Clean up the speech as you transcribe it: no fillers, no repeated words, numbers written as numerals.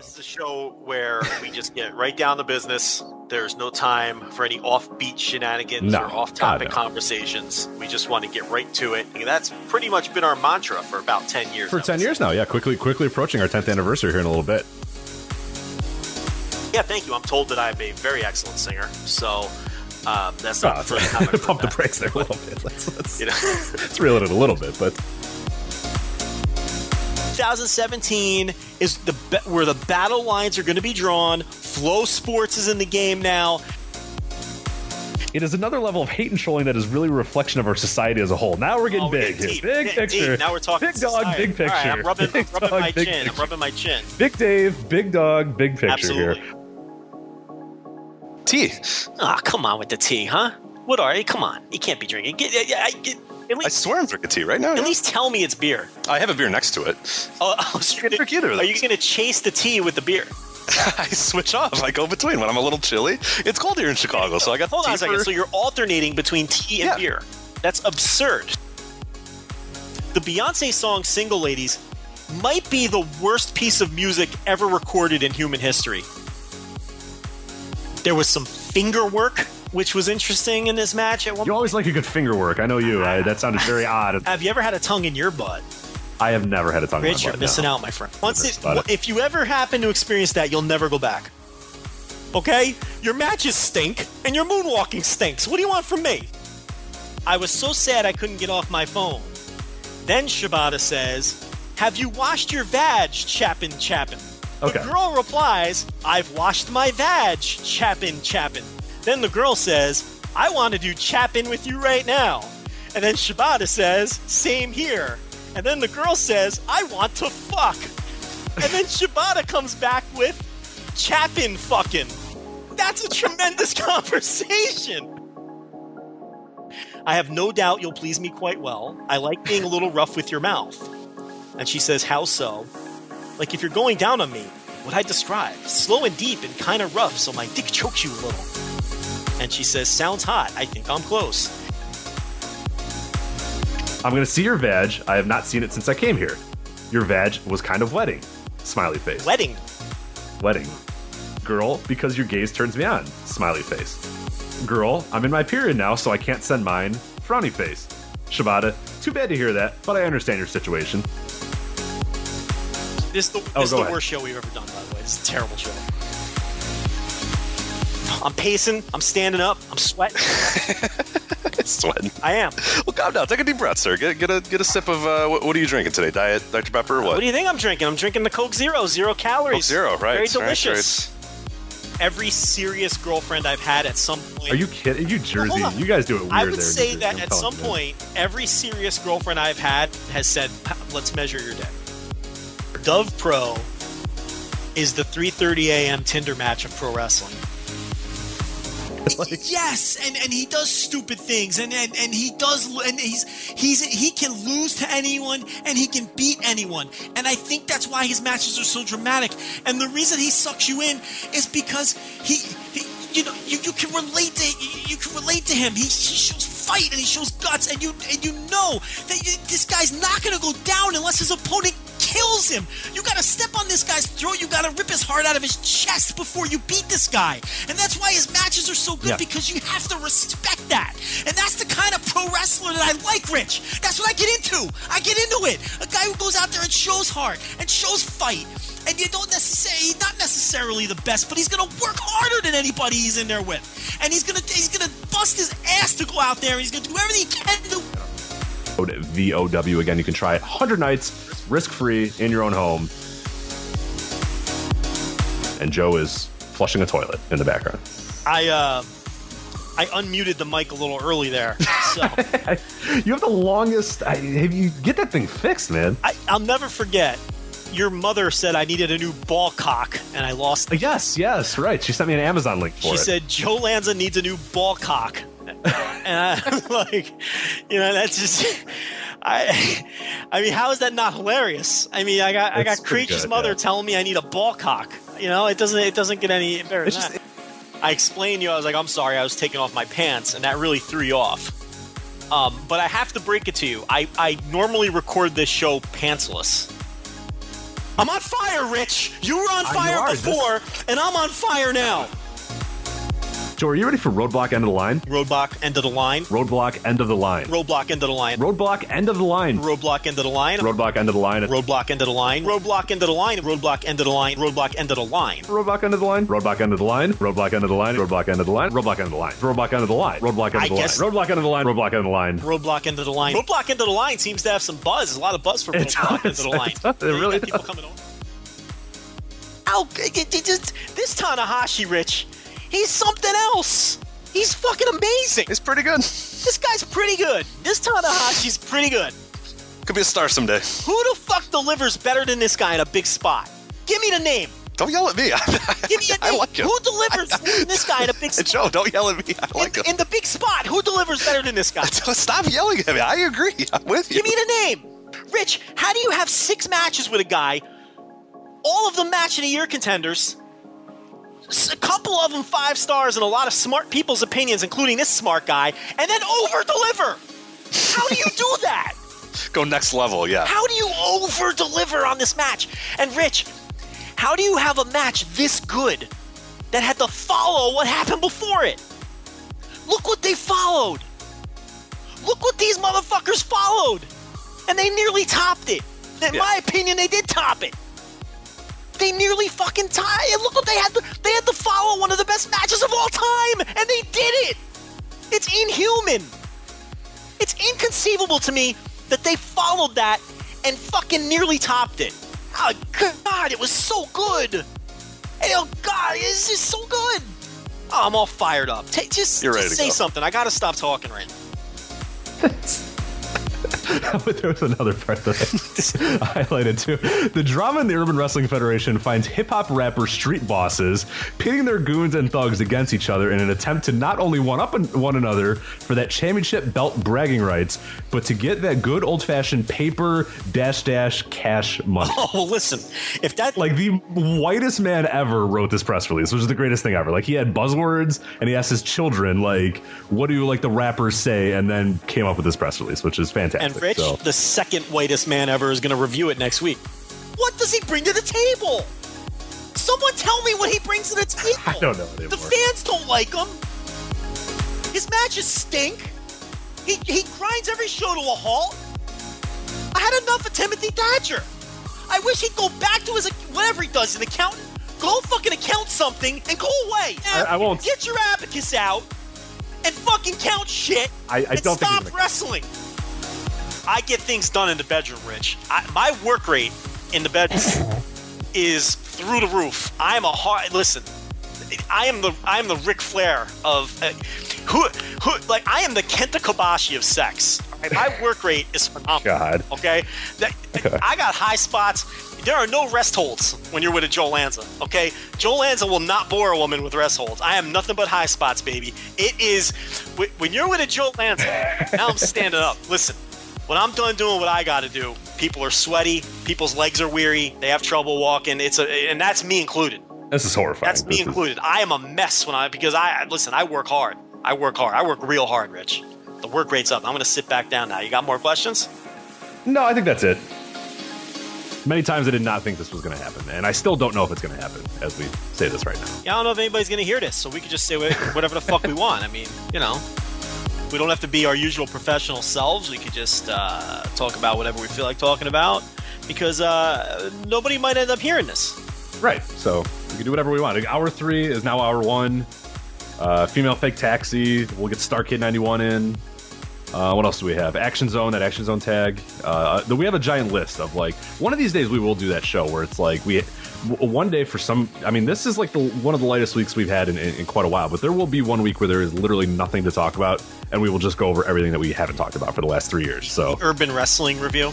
This is a show where we just get right down to business. There's no time for any offbeat shenanigans or off-topic conversations. We just want to get right to it. And that's pretty much been our mantra for about 10 years. For now, 10 years now, yeah. Quickly approaching our 10th anniversary here in a little bit. Yeah, thank you. I'm told that I'm a very excellent singer, so that's not the first time I've Pump the brakes there a little bit. Let's, you know. Let's reel it in a little bit, but... 2017 is where the battle lines are going to be drawn. Flow Sports is in the game now. It is another level of hate and trolling that is really a reflection of our society as a whole. Now we're getting big picture. Now we're talking big dog, society. Big picture. All right, I'm rubbing my chin. Big Dave, big dog, big picture. Absolutely. Here. Tea. Ah, oh, come on with the tea, huh? What are you? Come on, you can't be drinking. Least, I swear I'm drinking tea right now. At least tell me it's beer. I have a beer next to it. So you're going to chase the tea with the beer? I switch off. I go between when I'm a little chilly. It's cold here in Chicago, so I got Hold on a second. So you're alternating between tea and beer. That's absurd. The Beyonce song Single Ladies might be the worst piece of music ever recorded in human history. There was some finger work, which was interesting in this match. You always like a good finger work. I know you. That sounded very odd. Have you ever had a tongue in your butt? I have never had a tongue in my butt. You're missing out, my friend. If you ever happen to experience that, you'll never go back. Okay? Your matches stink, and your moonwalking stinks. What do you want from me? I was so sad I couldn't get off my phone. Then Shibata says, "Have you washed your vag, Chapin Chapin?" Okay. The girl replies, "I've washed my vag, Chapin Chapin." Then the girl says, "I want to do Chapin with you right now." And then Shibata says, "Same here." And then the girl says, "I want to fuck." And then Shibata comes back with Chapin fucking. That's a tremendous conversation. I have no doubt you'll please me quite well. I like being a little rough with your mouth. And she says, "How so?" "Like if you're going down on me, what I describe, slow and deep and kind of rough so my dick chokes you a little." And she says, "Sounds hot. I think I'm close. I'm going to see your vag. I have not seen it since I came here. Your vag was kind of wetting." Smiley face. Wetting. Wetting. "Girl, because your gaze turns me on." Smiley face. "Girl, I'm in my period now, so I can't send mine." Frowny face. Shibata, "Too bad to hear that, but I understand your situation." This is the worst show we've ever done, by the way. This is a terrible show. I'm pacing. I'm standing up. I'm sweating. I am. Well, calm down. Take a deep breath, sir. Get a sip of what are you drinking today? Diet Dr. Pepper or what? What do you think I'm drinking? I'm drinking the Coke Zero. Zero calories. Coke Zero, right. Very delicious. Right. Every serious girlfriend I've had at some point. Are you kidding? You Jersey. Well, you guys do it weird there. I would say that at some point, every serious girlfriend I've had has said, "Let's measure your dick." Dove Pro is the 3:30 a.m. Tinder match of pro wrestling. Like, yes, and he does stupid things, and he does, and he can lose to anyone, and he can beat anyone, and I think that's why his matches are so dramatic. And the reason he sucks you in is because you can relate to him. He shows fight and he shows guts, and you know that this guy's not going to go down unless his opponent kills him. You gotta step on this guy's throat. You gotta rip his heart out of his chest before you beat this guy. And that's why his matches are so good, because you have to respect that. And that's the kind of pro wrestler that I like, Rich. That's what I get into. I get into it. A guy who goes out there and shows heart and shows fight. And you don't necessarily, he's not necessarily the best, but he's gonna work harder than anybody he's in there with. And he's gonna bust his ass to go out there. He's gonna do everything he can to do. VOW again. You can try it 100 nights risk-free in your own home. And Joe is flushing a toilet in the background. I unmuted the mic a little early there. So you have the longest. You get that thing fixed, man. I'll never forget. Your mother said I needed a new ball cock, and I lost it. Yes, right. She sent me an Amazon link for it. She said Joe Lanza needs a new ball cock. And I'm like, you know, that's just, I mean, how is that not hilarious? I mean, I got Creature's mother telling me I need a ball cock. You know, it doesn't get any better than that. I explained to you, I was like, I'm sorry, I was taking off my pants, and that really threw you off. But I have to break it to you. I normally record this show pantsless. I'm on fire, Rich. You were on fire before, and I'm on fire now. So are you ready for Roadblock End of the Line? Roadblock End of the Line. Roadblock End of the Line. Roadblock End of the Line. Roadblock End of the Line. Roadblock End of the Line. Roadblock End of the Line. Roadblock End of the Line. Roadblock End of the Line. Roadblock End of the Line. Roadblock End of the Line. Roadblock End of the Line. Roadblock End of the Line. Roadblock End of the Line. Roadblock End of the Line. Roadblock End of the Line. Roadblock End of the Line. Roadblock End of the Line. Roadblock End of the Line. Roadblock End of the Line. Roadblock End of the Line. Roadblock End of the Line seems to have some buzz. A lot of buzz for Roadblock End of the Line. It really is. People coming on. Ow! This Tanahashi, Rich. He's something else. He's fucking amazing. He's pretty good. This guy's pretty good. This Tanahashi's pretty good. Could be a star someday. Who the fuck delivers better than this guy in a big spot? Give me the name. Don't yell at me. Give me a name. I like him. Who delivers better than this guy in a big spot? Joe, don't yell at me. I like him. In the big spot, who delivers better than this guy? Stop yelling at me. I agree. I'm with you. Give me the name. Rich, how do you have 6 matches with a guy, all of them match of the year contenders, a couple of them 5 stars and a lot of smart people's opinions, including this smart guy, and then over-deliver? How do you do that? Go next level, yeah. How do you over-deliver on this match? And Rich, how do you have a match this good that had to follow what happened before it? Look what they followed. Look what these motherfuckers followed. And they nearly topped it. In my opinion, they did top it. They nearly fucking tied. And look what they had to, follow one of the best matches of all time, and they did it. It's inhuman. It's inconceivable to me that they followed that and fucking nearly topped it. Oh God, it was so good. And, oh God, it's just so good. Oh, I'm all fired up. Just say something. I gotta stop talking right now. There was another part that I highlighted too. The drama in the Urban Wrestling Federation finds hip-hop rapper street bosses pitting their goons and thugs against each other in an attempt to not only one-up one another for that championship belt bragging rights, but to get that good old-fashioned paper .. cash money. Oh, well, listen, if that... Like, the whitest man ever wrote this press release, which is the greatest thing ever. Like, he had buzzwords, and he asked his children, like, what do you like the rappers say, and then came up with this press release, which is fantastic. And Rich, the second whitest man ever, is going to review it next week. What does he bring to the table? Someone tell me what he brings to the table. I don't know anymore. The fans don't like him. His matches stink. He grinds every show to a halt. I had enough of Timothy Thatcher. I wish he'd go back to his, whatever he does, an accountant. Go fucking account something and go away. I won't. Get your abacus out and fucking count shit. I don't think stop wrestling. I get things done in the bedroom, Rich. My work rate in the bedroom is through the roof. Listen, I am the Ric Flair of I am the Kenta Kabashi of sex. Right? My work rate is phenomenal. God. Okay, I got high spots. There are no rest holds when you're with a Joel Lanza. Okay, Joel Lanza will not bore a woman with rest holds. I am nothing but high spots, baby. It is when you're with a Joel Lanza. Now I'm standing up. Listen. When I'm done doing what I got to do, people are sweaty, people's legs are weary, they have trouble walking. And that's me included. This is horrifying. That's me included. I am a mess because I work hard. I work hard. I work real hard, Rich. The work rate's up. I'm going to sit back down now. You got more questions? No, I think that's it. Many times I did not think this was going to happen, and I still don't know if it's going to happen as we say this right now. Yeah, I don't know if anybody's going to hear this, so we could just say whatever the fuck we want. I mean, you know. We don't have to be our usual professional selves. We could just talk about whatever we feel like talking about because nobody might end up hearing this. Right. So we can do whatever we want. Like, hour 3 is now hour 1. Female Fake Taxi. We'll get Star Kid 91 in. What else do we have? Action Zone, that Action Zone tag. We have a giant list of, like, one of these days we will do that show where it's like one day for some, I mean, this is like one of the lightest weeks we've had in quite a while, but there will be one week where there is literally nothing to talk about, and we will just go over everything that we haven't talked about for the last 3 years. So, Urban Wrestling Review.